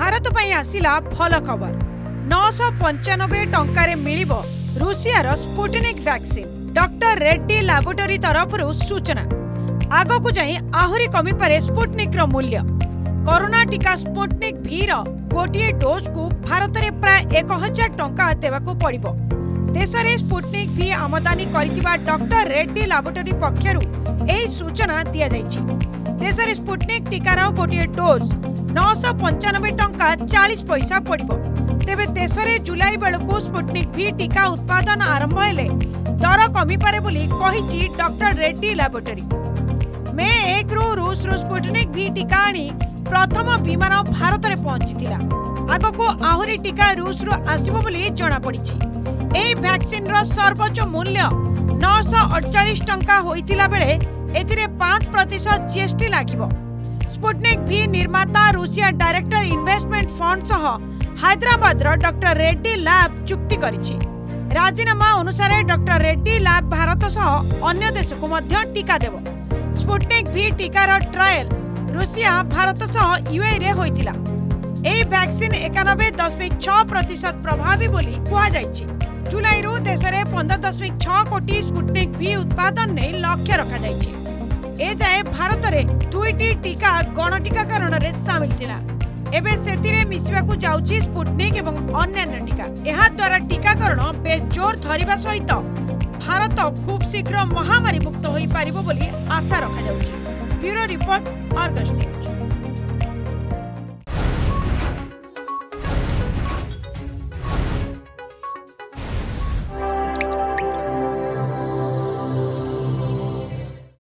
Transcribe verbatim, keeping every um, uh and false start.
भारत पर आसिला भल खबर नौश पंचानबे टंकार मिलिबो रूसियार Sputnik vaccine. Doctor Reddy laboratory तरफ सूचना आगकू जा आहरी कमीपे स्पुटनिक मूल्य। कोरोना टीका स्पुटनिक वी गोटे डोज को भारत में प्राय एक हजार टंका देवाकू पड़िबो। देश में स्पुटनिक वी आमदानी करितिबा डॉक्टर रेड्डी लैबोरेटरी पक्षरु एही सूचना दिया जाइछि। देश में स्पुटनिक टीकार गोटे डोज नौश पंचानबे टंका चालीस पैसा पड़। तेबे देश में जुलाई बेलू स्पुटनिक वी टीका उत्पादन आरंभ हेले दर कमीपे बोली कही डॉक्टर रेड्डी लैबोरेटरी। मे एक रु रूस रु स्पुटनिक वी टीका आनी प्रथम विमान भारत में पहुंची। आगको आहरी टीका रूस रु आसब जनापड़ी। यह वैक्सीन सर्वोच्च मूल्य नौश अड़चाश टंका होता बेले एथिरे पांच प्रतिशत जीएसटी लागिबो। स्पुटनिक वी निर्माता रूसिया डायरेक्टर इन्वेस्टमेंट फंड सह हैदराबाद रो डॉक्टर रेड्डी लैब चुक्ति करिछि। राजीनामा अनुसार डॉक्टर रेड्डी लैब भारत सह अन्य देश को मध्य टीका देबो। स्पुटनिक वी टीकार ट्रायल रूसिया भारत सह यूएई रे होइतिला। एही वैक्सीन एकानबे दशमिक छह प्रतिशत प्रभावी बोली कहा जाइछि। जुलाई रु देश में पंदर दशमिक छह कोटी स्पुटनिक वी उत्पादन ने लक्ष्य रखा जाइछि। ए जाए भारत में दुईटी टीका गणटीकाकरण में सामिल थिला। एबे सेतिरे मिसिबाकू जाउछि स्पुटनिक एवं अन्य टीका। एहा द्वारा टीकाकरण बेस जोर धरिबा सहित भारत खूब शीघ्र महामारी मुक्त होई पारिबो बोली आशा रखा जाउछि। Bureau report Argus news.